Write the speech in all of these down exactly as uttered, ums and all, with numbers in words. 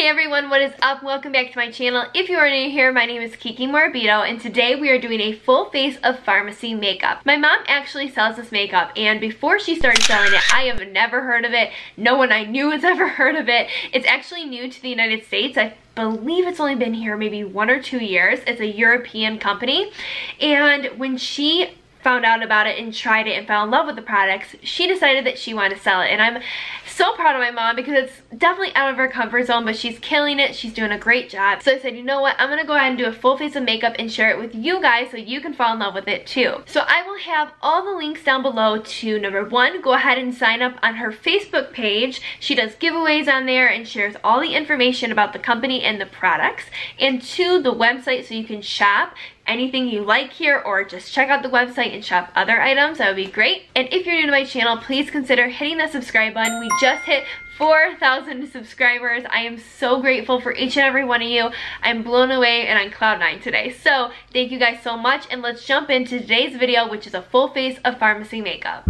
Hey everyone, what is up? Welcome back to my channel. If you are new here, my name is Kiki Morabito and today we are doing a full face of Farmasi makeup. My mom actually sells this makeup and before she started selling it, I have never heard of it. No one I knew has ever heard of it. It's actually new to the United States. I believe it's only been here maybe one or two years. It's a European company, and when she found out about it and tried it and fell in love with the products, she decided that she wanted to sell it. And I'm so proud of my mom because it's definitely out of her comfort zone, but she's killing it. She's doing a great job. So I said, you know what, I'm gonna go ahead and do a full face of makeup and share it with you guys so you can fall in love with it too. So I will have all the links down below to, number one, go ahead and sign up on her Facebook page. She does giveaways on there and shares all the information about the company and the products. And two, the website so you can shop anything you like here, or just check out the website and shop other items. That would be great. And if you're new to my channel, please consider hitting that subscribe button. We just hit four thousand subscribers. I am so grateful for each and every one of you. I'm blown away and on cloud nine today. So thank you guys so much, and let's jump into today's video, which is a full face of Farmasi makeup.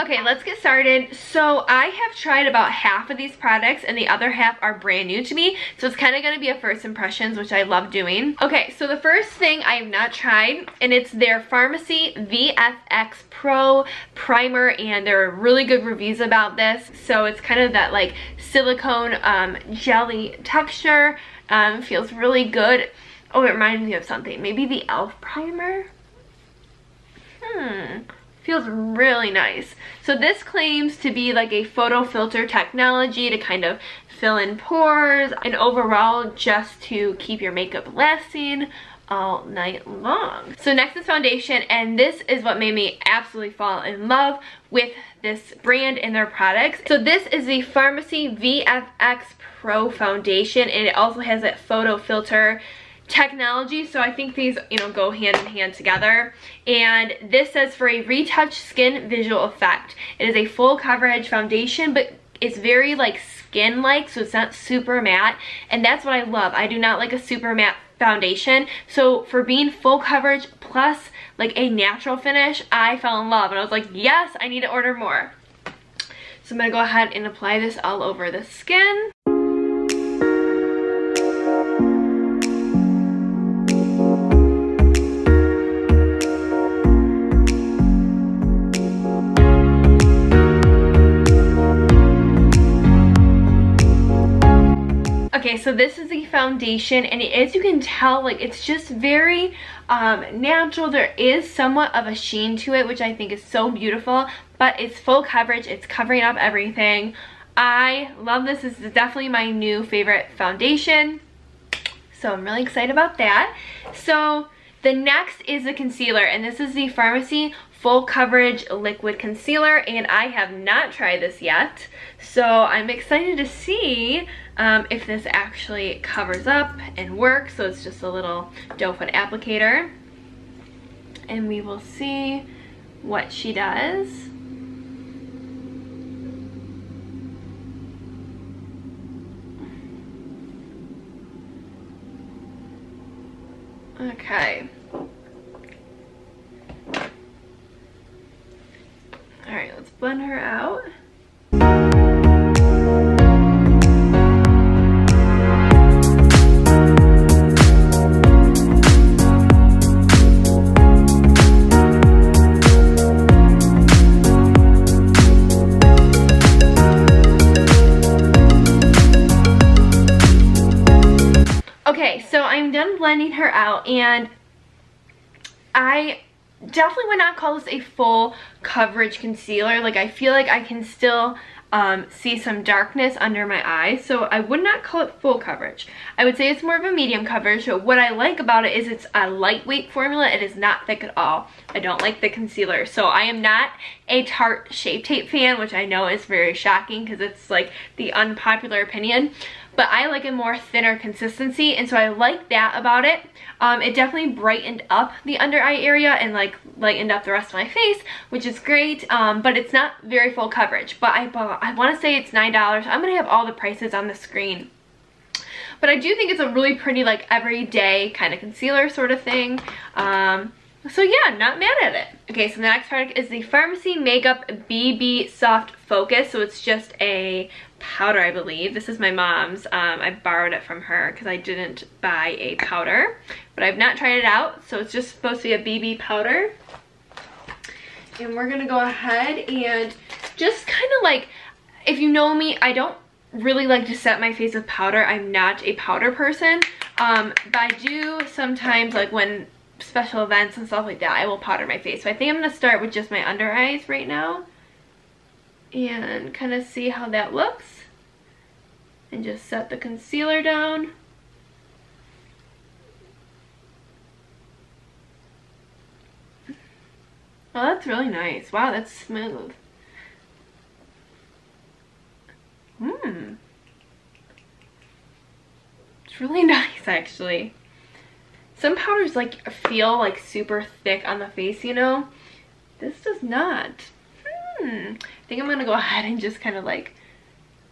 Okay, let's get started. So I have tried about half of these products and the other half are brand new to me. So it's kind of going to be a first impressions, which I love doing. Okay, so the first thing I have not tried, and it's their Farmasi V F X Pro Primer, and there are really good reviews about this. So it's kind of that like silicone um, jelly texture. Um, feels really good. Oh, it reminds me of something. Maybe the e l f primer? Hmm. Feels really nice. So this claims to be like a photo filter technology to kind of fill in pores and overall just to keep your makeup lasting all night long. So next is foundation, and this is what made me absolutely fall in love with this brand and their products. So this is the Farmasi V F X Pro Foundation, and it also has that photo filter technology, so I think these, you know, go hand in hand together. And this says for a retouch skin visual effect. It is a full coverage foundation, but it's very like skin like, so it's not super matte, and that's what I love. I do not like a super matte foundation, so for being full coverage plus like a natural finish, I fell in love and I was like, yes, I need to order more. So I'm gonna go ahead and apply this all over the skin. Okay, so this is the foundation, and as you can tell, like, it's just very um, natural. There is somewhat of a sheen to it, which I think is so beautiful, but it's full coverage. It's covering up everything. I love this. This is definitely my new favorite foundation, so I'm really excited about that. So the next is the concealer, and this is the Farmasi Full Coverage Liquid Concealer, and I have not tried this yet, so I'm excited to see um, if this actually covers up and works. So it's just a little doe foot applicator, and we will see what she does. Okay. All right, let's blend her out. Okay, so I'm done blending her out, and I definitely would not call this a full coverage concealer. Like, I feel like I can still um, see some darkness under my eyes, so I would not call it full coverage. I would say it's more of a medium coverage. So what I like about it is it's a lightweight formula. It is not thick at all. I don't like the concealer, so I am not a Tarte Shape Tape fan, which I know is very shocking because it's like the unpopular opinion. But I like a more thinner consistency, and so I like that about it. Um, it definitely brightened up the under eye area and like lightened up the rest of my face, which is great. Um, but it's not very full coverage. But I bought, I want to say it's nine dollars. I'm going to have all the prices on the screen. But I do think it's a really pretty like everyday kind of concealer sort of thing. Um, So yeah, not mad at it. Okay, so the next product is the Farmasi Makeup B B Soft Focus. So it's just a powder, I believe. This is my mom's. Um, I borrowed it from her because I didn't buy a powder. But I've not tried it out. So it's just supposed to be a B B powder. And we're going to go ahead and just kind of like, if you know me, I don't really like to set my face with powder. I'm not a powder person. Um, but I do sometimes, like when special events and stuff like that, I will powder my face. So I think I'm going to start with just my under eyes right now. And kind of see how that looks. And just set the concealer down. Oh, that's really nice. Wow, that's smooth. Mmm. It's really nice, actually. Some powders, like, feel, like, super thick on the face, you know? This does not. Hmm. I think I'm going to go ahead and just kind of, like,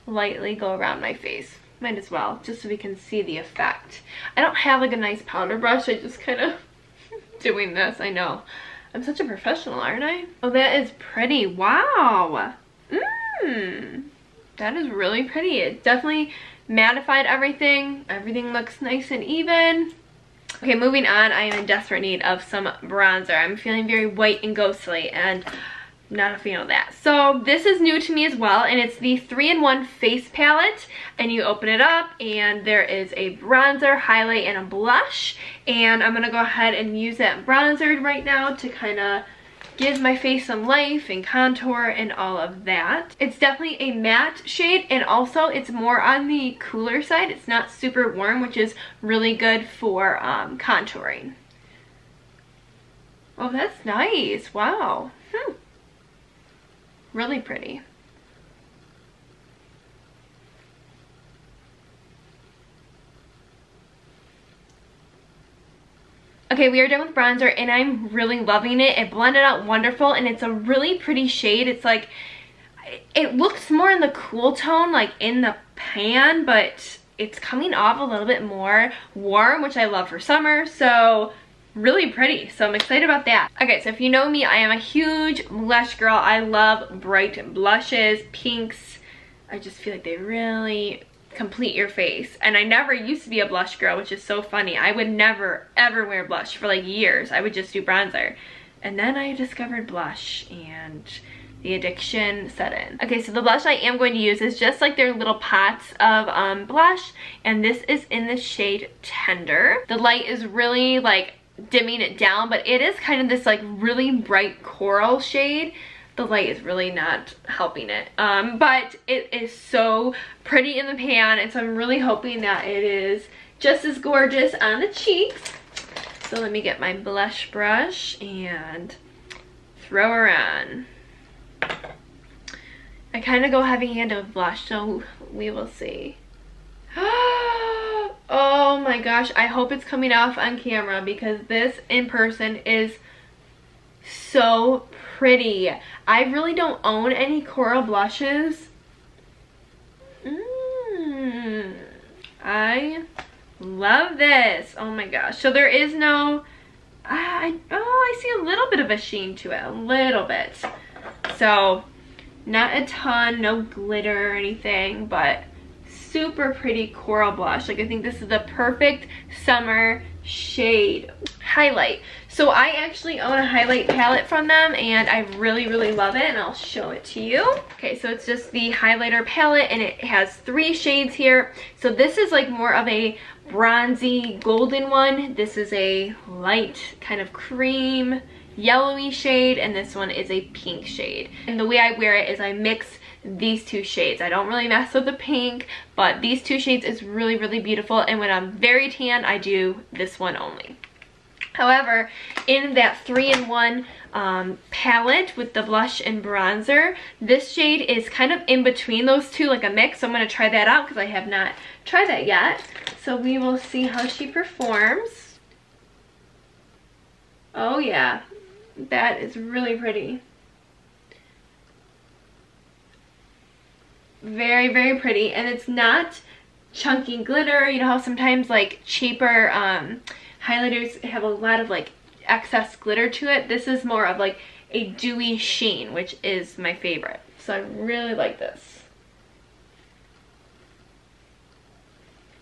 lightly go around my face. Might as well, just so we can see the effect. I don't have, like, a nice powder brush. I just kind of doing this, I know. I'm such a professional, aren't I? Oh, that is pretty. Wow. Mmm. That is really pretty. It definitely mattified everything. Everything looks nice and even. Okay, moving on. I am in desperate need of some bronzer. I'm feeling very white and ghostly, and I'm not a fan of that. So this is new to me as well, and it's the three in one face palette. And you open it up, and there is a bronzer, highlight, and a blush. And I'm going to go ahead and use that bronzer right now to kind of give my face some life and contour and all of that. It's definitely a matte shade, and also it's more on the cooler side. It's not super warm, which is really good for um, contouring. Oh, that's nice. Wow. Hmm. Really pretty. Okay, we are done with bronzer, and I'm really loving it. It blended out wonderful, and it's a really pretty shade. It's like, it looks more in the cool tone, like in the pan, but it's coming off a little bit more warm, which I love for summer, so really pretty. So I'm excited about that. Okay, so if you know me, I am a huge blush girl. I love bright blushes, pinks. I just feel like they really complete your face, and I never used to be a blush girl, which is so funny. I would never ever wear blush for like years. I would just do bronzer, and then I discovered blush and the addiction set in. Okay, so the blush I am going to use is just like their little pots of um, blush, and this is in the shade Tender. The light is really like dimming it down, but it is kind of this like really bright coral shade. The light is really not helping it, um, but it is so pretty in the pan, and so I'm really hoping that it is just as gorgeous on the cheeks. So let me get my blush brush and throw her on. I kind of go heavy-handed with blush, so we will see. Oh my gosh, I hope it's coming off on camera, because this in person is so pretty. I really don't own any coral blushes. Mm, I love this. Oh my gosh. So there is no, I, oh, I see a little bit of a sheen to it. A little bit. So not a ton, no glitter or anything, but super pretty coral blush. Like, I think this is the perfect summer shade. Highlight. So I actually own a highlight palette from them, and I really really love it, and I'll show it to you. Okay, so it's just the highlighter palette, and it has three shades here. So this is like more of a bronzy golden one, this is a light kind of cream yellowy shade, and this one is a pink shade. And the way I wear it is I mix these two shades. I don't really mess with the pink, but these two shades is really really beautiful, and when I'm very tan I do this one only. However, in that three in one um, palette with the blush and bronzer, this shade is kind of in between those two, like a mix. So I'm going to try that out because I have not tried that yet. So we will see how she performs. Oh yeah, that is really pretty. Very, very pretty. And it's not chunky glitter. You know how sometimes like cheaper um, highlighters have a lot of like excess glitter to it. This is more of like a dewy sheen, which is my favorite. So I really like this.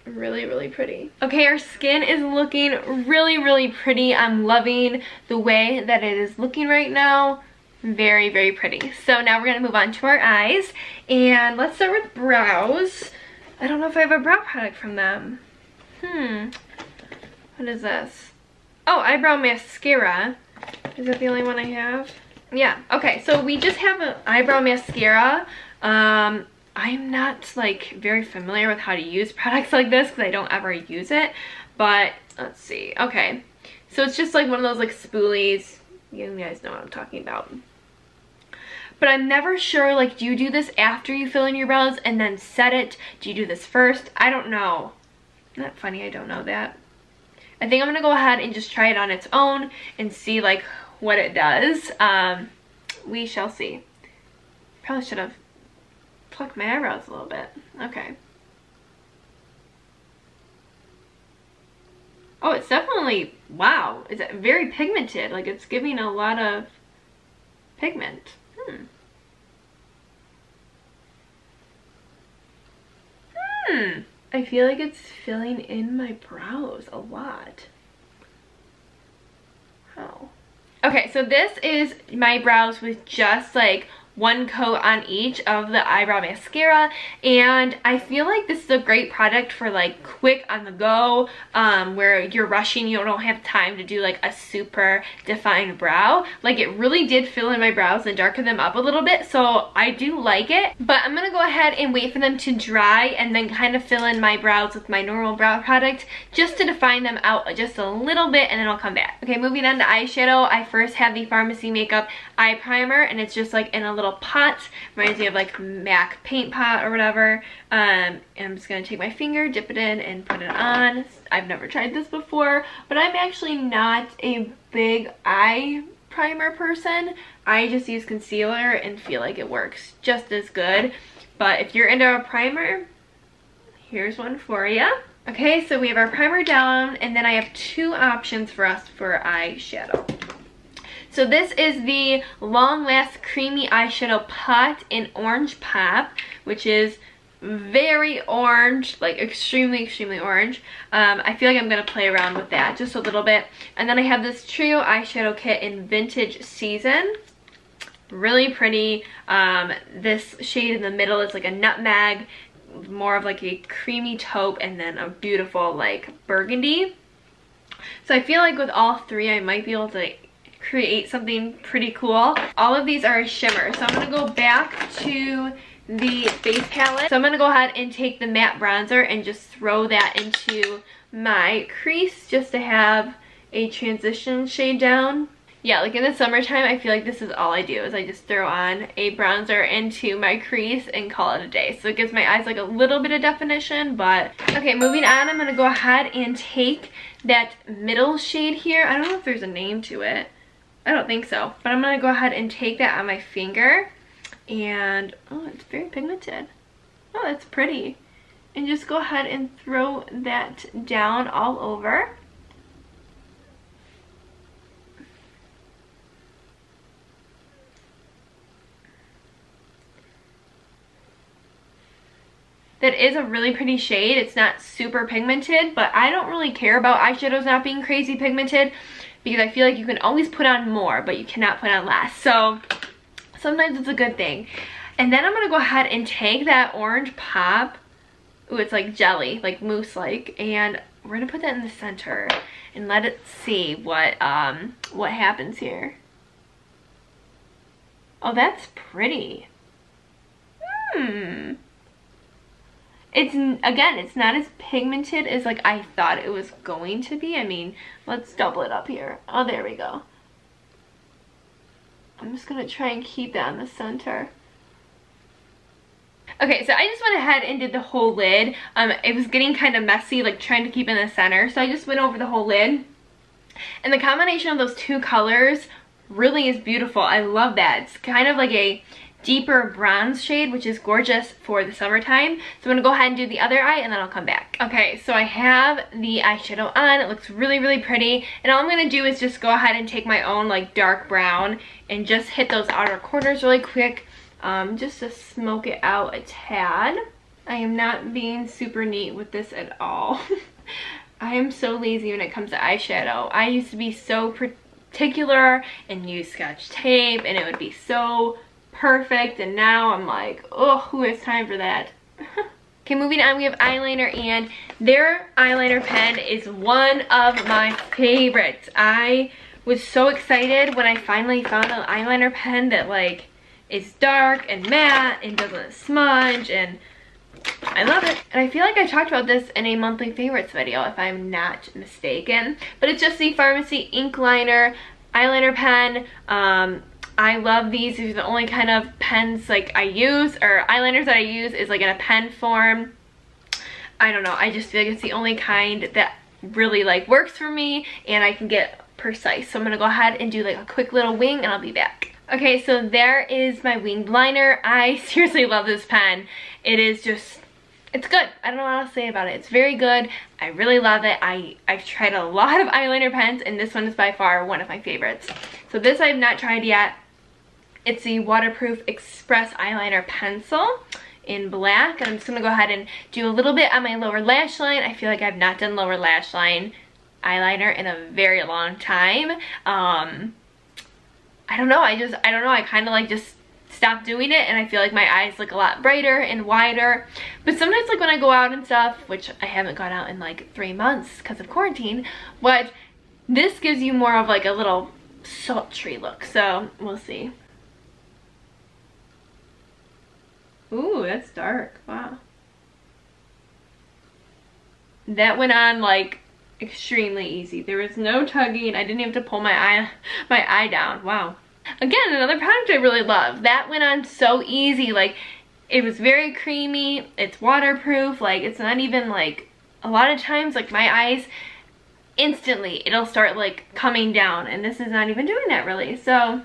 Really, really pretty. Okay, our skin is looking really, really pretty. I'm loving the way that it is looking right now. Very, very pretty. So now we're going to move on to our eyes. And let's start with brows. I don't know if I have a brow product from them. Hmm. What is this? Oh, eyebrow mascara. Is that the only one I have? Yeah. Okay, so we just have an eyebrow mascara. Um, I'm not like very familiar with how to use products like this because I don't ever use it. But let's see. Okay. So it's just like one of those like spoolies. You guys know what I'm talking about. But I'm never sure, like, do you do this after you fill in your brows and then set it? Do you do this first? I don't know. Isn't that funny? I don't know that. I think I'm going to go ahead and just try it on its own and see, like, what it does. Um, we shall see. Probably should have plucked my eyebrows a little bit. Okay. Oh, it's definitely, wow, it's very pigmented. Like, it's giving a lot of pigment. Hmm. Hmm. I feel like it's filling in my brows a lot. Wow. Okay, so this is my brows with just, like, one coat on each of the eyebrow mascara, and I feel like this is a great product for like quick on the go, um, where you're rushing, you don't have time to do like a super defined brow. Like, it really did fill in my brows and darken them up a little bit, so I do like it. But I'm gonna go ahead and wait for them to dry and then kind of fill in my brows with my normal brow product just to define them out just a little bit, and then I'll come back. Okay, moving on to eyeshadow. I first have the Farmasi Makeup Eye Primer, and it's just like in a little pot. Reminds me of like MAC paint pot or whatever. Um, and I'm just going to take my finger, dip it in, and put it on. I've never tried this before, but I'm actually not a big eye primer person. I just use concealer and feel like it works just as good. But if you're into a primer, here's one for you. Okay, so we have our primer down, and then I have two options for us for eyeshadow. So this is the Long Last Creamy Eyeshadow Pot in Orange Pop, which is very orange, like extremely, extremely orange. Um, I feel like I'm going to play around with that just a little bit. And then I have this Trio Eyeshadow Kit in Vintage Season. Really pretty. Um, this shade in the middle is like a nutmeg, more of like a creamy taupe, and then a beautiful like burgundy. So I feel like with all three I might be able to create something pretty cool. All of these are a shimmer, so I'm going to go back to the face palette. So I'm going to go ahead and take the matte bronzer and just throw that into my crease just to have a transition shade down. Yeah, like in the summertime, I feel like this is all I do is I just throw on a bronzer into my crease and call it a day. So it gives my eyes like a little bit of definition, but... Okay, moving on, I'm going to go ahead and take that middle shade here. I don't know if there's a name to it. I don't think so, but I'm gonna go ahead and take that on my finger, and oh, it's very pigmented. Oh, that's pretty. And just go ahead and throw that down all over. That is a really pretty shade. It's not super pigmented, but I don't really care about eyeshadows not being crazy pigmented, because I feel like you can always put on more, but you cannot put on less. So sometimes it's a good thing. And then I'm going to go ahead and take that Orange Pop. Ooh, it's like jelly, like mousse-like. And we're going to put that in the center and let it see what, um, what happens here. Oh, that's pretty. Hmm. It's, again, it's not as pigmented as, like, I thought it was going to be. I mean, let's double it up here. Oh, there we go. I'm just going to try and keep that in the center. Okay, so I just went ahead and did the whole lid. Um, it was getting kind of messy, like, trying to keep in the center. So I just went over the whole lid. And the combination of those two colors really is beautiful. I love that. It's kind of like a deeper bronze shade, which is gorgeous for the summertime. So I'm gonna go ahead and do the other eye and then I'll come back. Okay, so I have the eyeshadow on. It looks really, really pretty. And all I'm gonna do is just go ahead and take my own like dark brown and just hit those outer corners really quick, um, just to smoke it out a tad. I am not being super neat with this at all. I am so lazy when it comes to eyeshadow. I used to be so particular and use Scotch tape and it would be so perfect, and now I'm like, oh, who has time for that? Okay, moving on, we have eyeliner, and their eyeliner pen is one of my favorites. I was so excited when I finally found an eyeliner pen that like is dark and matte and doesn't smudge, and I love it. And I feel like I talked about this in a monthly favorites video if I'm not mistaken, but it's just the Farmasi ink liner eyeliner pen. um I love these. These are the only kind of pens like I use, or eyeliners that I use is like in a pen form. I don't know, I just feel like it's the only kind that really like works for me and I can get precise. So I'm gonna go ahead and do like a quick little wing and I'll be back. Okay, so there is my winged liner. I seriously love this pen. It is just, it's good. I don't know what else to say about it. It's very good. I really love it. I, I've tried a lot of eyeliner pens and this one is by far one of my favorites. So this I've not tried yet. It's the Waterproof Express Eyeliner Pencil in black. And I'm just going to go ahead and do a little bit on my lower lash line. I feel like I've not done lower lash line eyeliner in a very long time. Um, I don't know. I just, I don't know. I kind of like just stopped doing it. And I feel like my eyes look a lot brighter and wider. But sometimes like when I go out and stuff, which I haven't gone out in like three months because of quarantine. But this gives you more of like a little sultry look. So we'll see. Ooh, that's dark. Wow. That went on like extremely easy. There was no tugging. I didn't have to pull my eye my eye down. Wow. Again, another product I really love. That went on so easy. Like, it was very creamy. It's waterproof. Like, it's not even like, a lot of times like my eyes instantly it'll start like coming down, and this is not even doing that really. So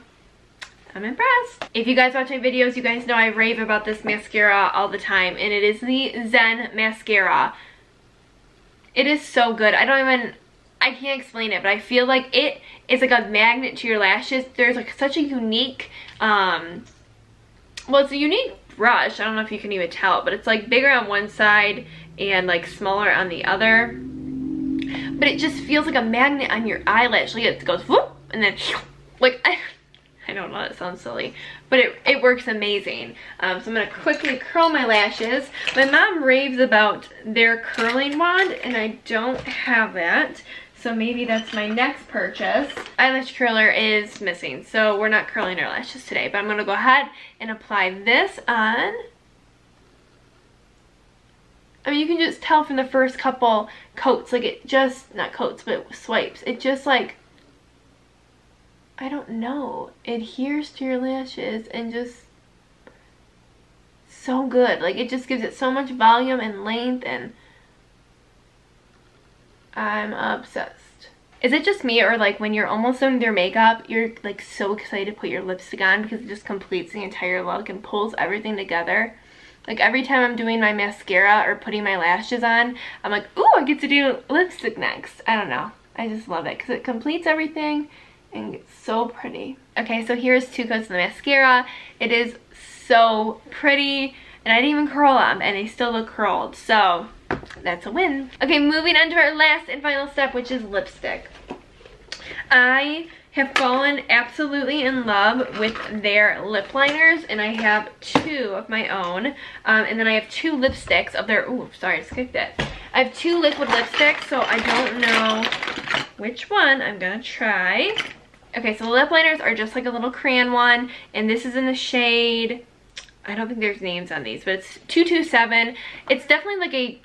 I'm impressed. If you guys watch my videos, you guys know I rave about this mascara all the time, and it is the Zen Mascara. It is so good. I don't even, I can't explain it, but I feel like it is like a magnet to your lashes. There's like such a unique, um, well, it's a unique brush. I don't know if you can even tell, but it's like bigger on one side and like smaller on the other. But it just feels like a magnet on your eyelash. Like it goes whoop, and then like, I I don't know, it sounds silly, but it, it works amazing. Um, so I'm going to quickly curl my lashes. My mom raves about their curling wand, and I don't have that. So maybe that's my next purchase. Eyelash curler is missing, so we're not curling our lashes today. But I'm going to go ahead and apply this on. I mean, you can just tell from the first couple coats, like it just, not coats, but swipes. It just like, I don't know, adheres to your lashes and just so good. Like it just gives it so much volume and length, and I'm obsessed. Is it just me, or like when you're almost done with your makeup, you're like so excited to put your lipstick on because it just completes the entire look and pulls everything together? Like every time I'm doing my mascara or putting my lashes on, I'm like, ooh, I get to do lipstick next. I don't know, I just love it because it completes everything. And it's so pretty. Okay, so here's two coats of the mascara. It is so pretty. And I didn't even curl them, and they still look curled. So, that's a win. Okay, moving on to our last and final step, which is lipstick. I have fallen absolutely in love with their lip liners. And I have two of my own. Um, and then I have two lipsticks of their... Ooh, sorry, I skipped it. I have two liquid lipsticks, so I don't know which one I'm going to try. Okay, so the lip liners are just like a little crayon one, and this is in the shade, I don't think there's names on these, but it's two two seven. It's definitely like a,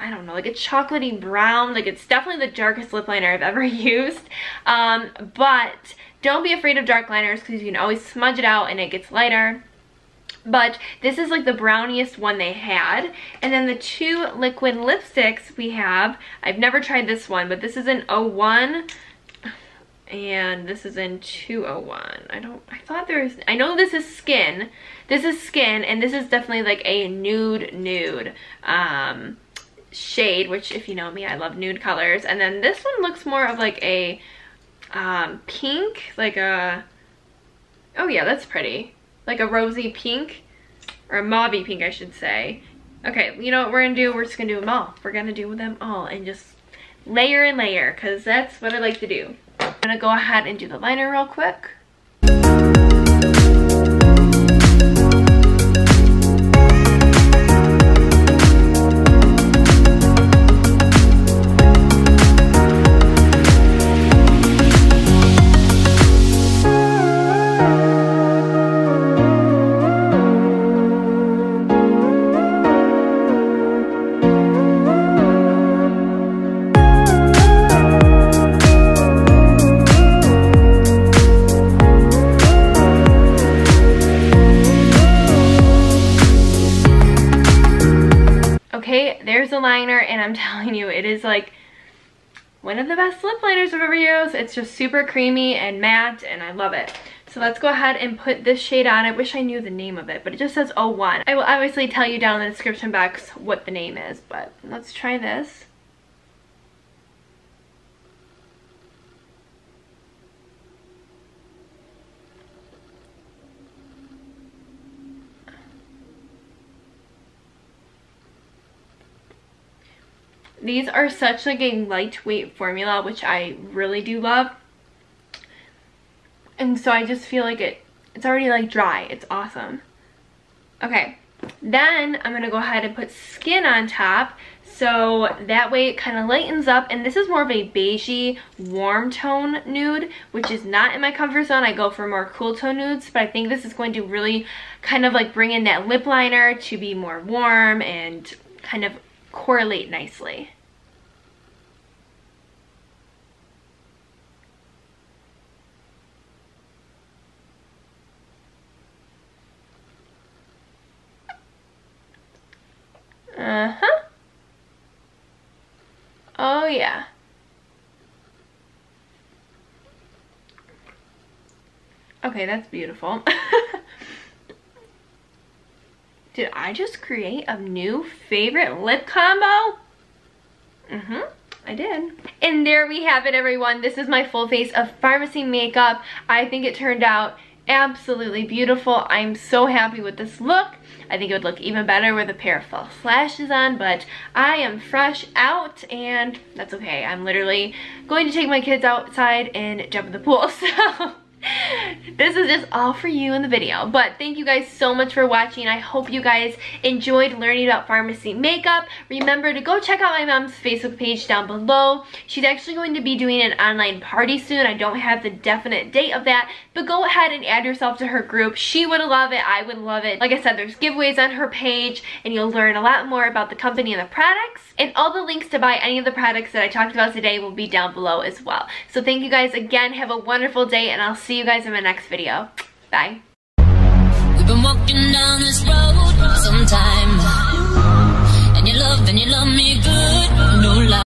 I don't know, like a chocolatey brown. Like it's definitely the darkest lip liner I've ever used. Um, but don't be afraid of dark liners because you can always smudge it out and it gets lighter. But this is like the browniest one they had. And then the two liquid lipsticks we have, I've never tried this one, but this is an oh one. and this is in two oh one. I don't, I thought there was, I know this is skin. This is skin, and this is definitely like a nude nude um, shade, which if you know me, I love nude colors. And then this one looks more of like a um, pink, like a, oh yeah, that's pretty. Like a rosy pink, or a mauvey pink, I should say. Okay, you know what we're gonna do? We're just gonna do them all. We're gonna do them all and just layer and layer, because that's what I like to do. I'm gonna go ahead and do the liner real quick. The liner, and I'm telling you, it is like one of the best lip liners I've ever used. It's just super creamy and matte, and I love it. So let's go ahead and put this shade on. I wish I knew the name of it, but it just says oh one. I will obviously tell you down in the description box what the name is, but let's try this. These are such like a lightweight formula, which I really do love. And so I just feel like it, it's already like dry. It's awesome. Okay, then I'm going to go ahead and put skin on top. So that way it kind of lightens up. And this is more of a beigey, warm tone nude, which is not in my comfort zone. I go for more cool tone nudes. But I think this is going to really kind of like bring in that lip liner to be more warm and kind of correlate nicely. Uh-huh. Oh yeah. Okay, that's beautiful. Did I just create a new favorite lip combo? Mm-hmm, I did. And there we have it, everyone. This is my full face of Farmasi makeup. I think it turned out absolutely beautiful. I'm so happy with this look. I think it would look even better with a pair of false lashes on, but I am fresh out, and that's okay. I'm literally going to take my kids outside and jump in the pool, so... This is just all for you in the video, but thank you guys so much for watching. I hope you guys enjoyed learning about Farmasi makeup. Remember to go check out my mom's Facebook page down below. She's actually going to be doing an online party soon. I don't have the definite date of that, but go ahead and add yourself to her group. She would love it. I would love it. Like I said, there's giveaways on her page, and you'll learn a lot more about the company and the products, and all the links to buy any of the products that I talked about today will be down below as well. So thank you guys again. Have a wonderful day, and I'll see you guys in my next video. Bye.